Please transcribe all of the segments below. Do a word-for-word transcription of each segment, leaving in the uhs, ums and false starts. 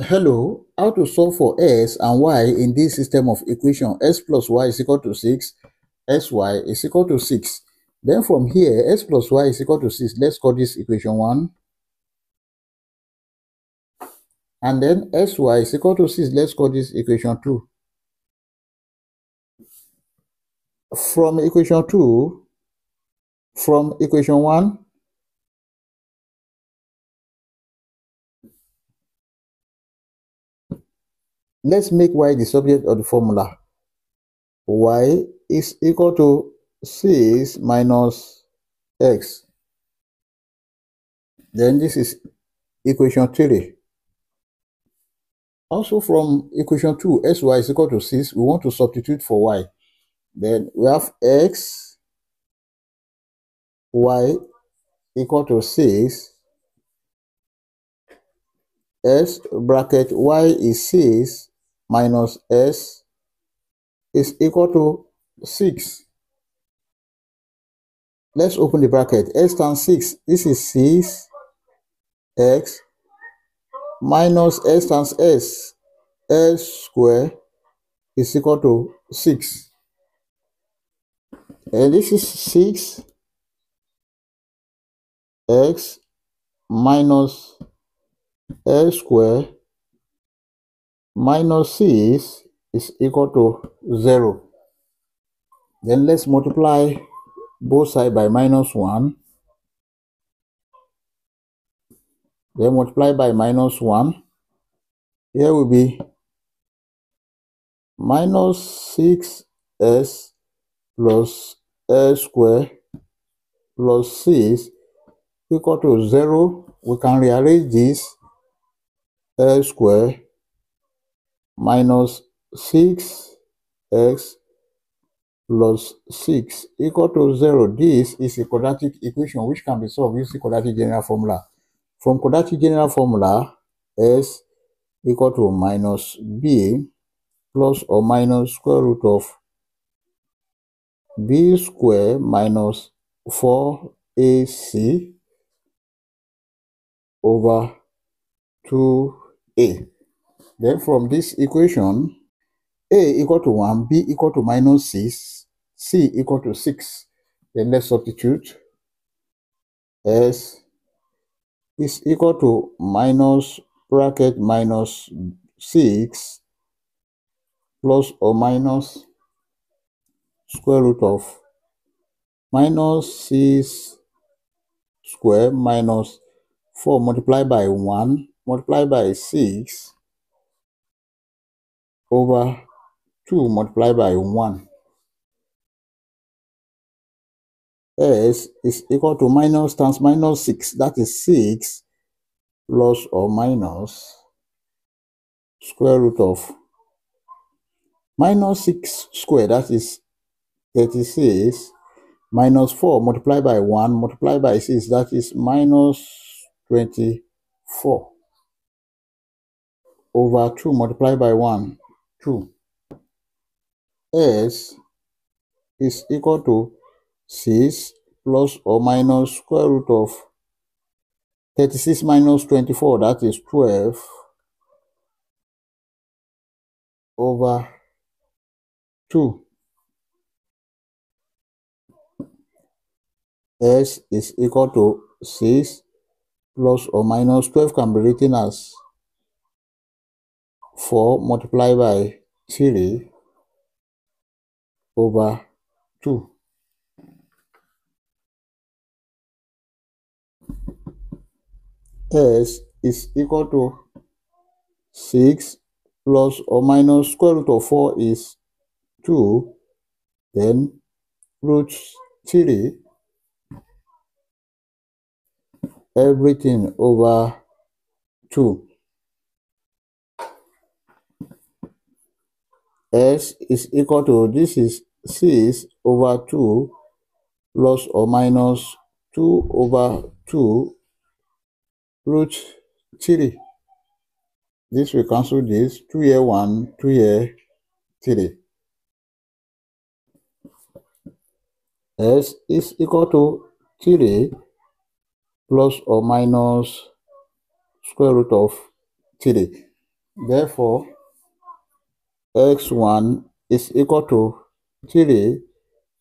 Hello, how to solve for x and y in this system of equation x plus y is equal to six, xy is equal to six. Then from here, x plus y is equal to six. Let's call this equation one. And then xy is equal to six. Let's call this equation two. From equation two, from equation one, let's make y the subject of the formula. Y is equal to six minus x. Then this is equation three. Also from equation two, xy is equal to six. We want to substitute for y. Then we have x, y equal to six. S bracket y is six. Minus s is equal to six. Let's open the bracket. S times six. This is six x minus s times s. S square is equal to six. And this is six x minus s square minus six is equal to zero. Then let's multiply both sides by minus one. Then multiply by minus one. Here will be minus six s plus s squared plus six equal to zero. We can rearrange this s squared minus six x plus six equal to zero. This is a quadratic equation which can be solved using quadratic general formula. From quadratic general formula, s equal to minus b plus or minus square root of b square minus four a c over two a. Then from this equation, a equal to one, b equal to minus six, c equal to six. Then let's substitute. S is equal to minus bracket minus six plus or minus square root of minus six square minus four multiplied by one multiplied by six over two multiplied by one. S is equal to minus times minus six, that is six plus or minus square root of minus six squared, that is thirty-six, minus four multiplied by one multiplied by six, that is minus twenty-four over two multiplied by one. two. S is equal to six plus or minus square root of thirty-six minus twenty-four, that is twelve, over two. S is equal to six plus or minus twelve can be written as four multiplied by three over two. S is equal to six plus or minus square root of four is two, then root three, everything over two. S is equal to, this is six over two plus or minus two over two root three. This will cancel this, two here one, two here three. S is equal to three plus or minus square root of three. Therefore, x one is equal to three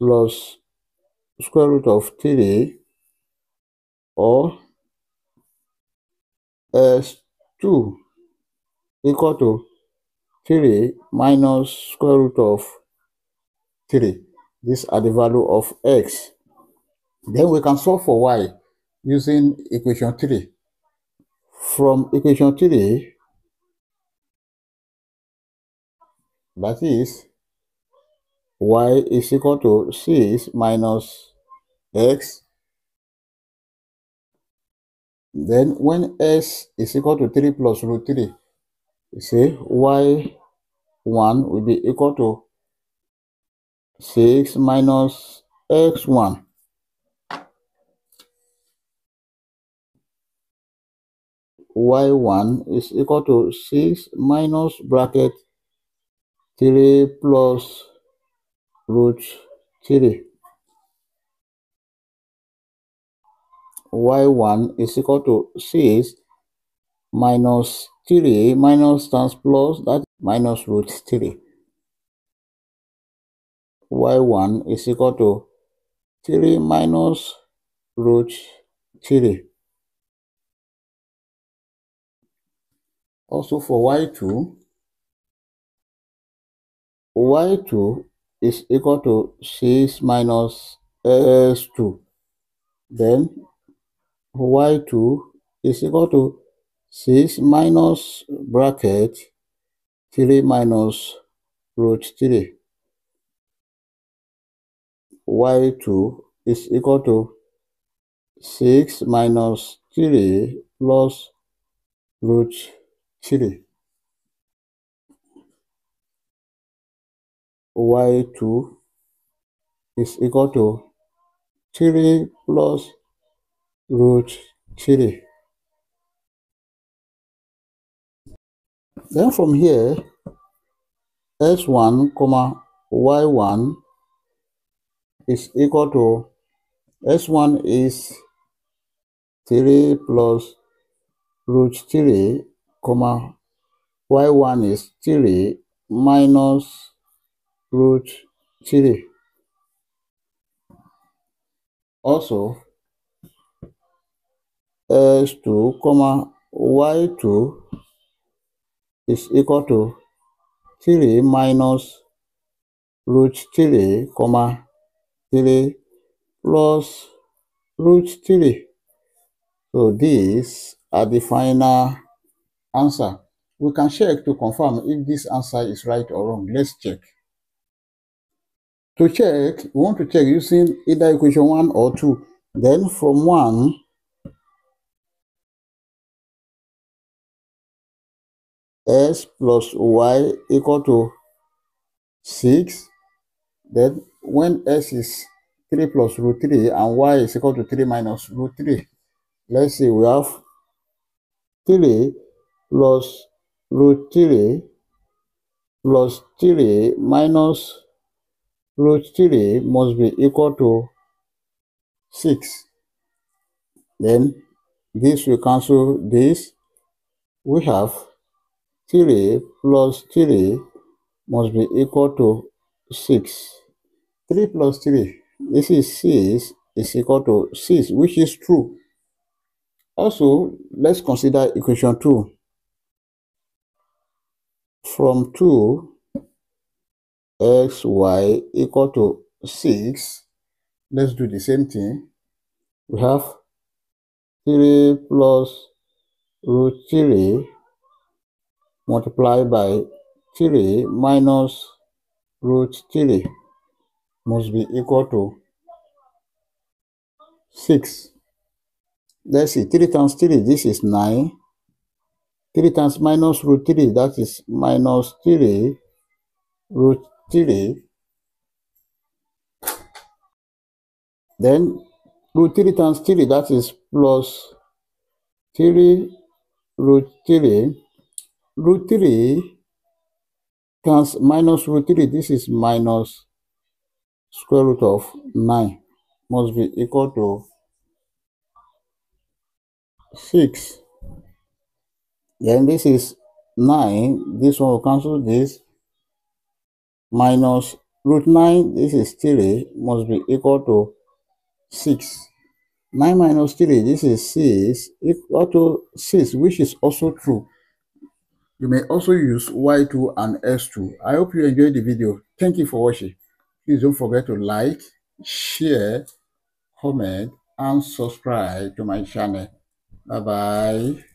plus square root of three, or x two equal to three minus square root of three. These are the value of x. Then we can solve for y using equation three. From equation three, that is, y is equal to six minus x. Then when s is equal to three plus root three, you see y one will be equal to six minus x one. y one is equal to six minus bracket three plus root three. y one is equal to six minus three minus times plus, that minus root three. y one is equal to three minus root three. Also for y two, y two is equal to six minus s two. Then y two is equal to six minus bracket three minus root three. y two is equal to six minus three plus root three. y two is equal to three plus root three. Then from here, s one comma y one is equal to, s one is three plus root three comma y one is three minus root three. Also s two comma y two is equal to three minus root three comma three plus root three. So these are the final answer. We can check to confirm if this answer is right or wrong. Let's check. To check, we want to check using either equation one or two. Then from one, s plus y equal to six. Then when s is three plus root three and y is equal to three minus root three, let's see, we have three plus root three plus three minus root three must be equal to six. Then this will cancel this. We have three plus three must be equal to six. three plus three, this is six, is equal to six, which is true. Also, let's consider equation two. From two, xy equal to six. Let's do the same thing. We have three plus root three multiplied by three minus root three must be equal to six. Let's see, three times three, this is nine. three times minus root three, that is minus three root three. Then root three times three, that is plus three root three. Root three times minus root three, this is minus square root of nine, must be equal to six. Then this is nine, this one will cancel this, minus root nine, this is three, must be equal to six. nine minus three, this is six, equal to six, which is also true. You may also use y two and s two. I hope you enjoyed the video. Thank you for watching. Please don't forget to like, share, comment, and subscribe to my channel. Bye-bye.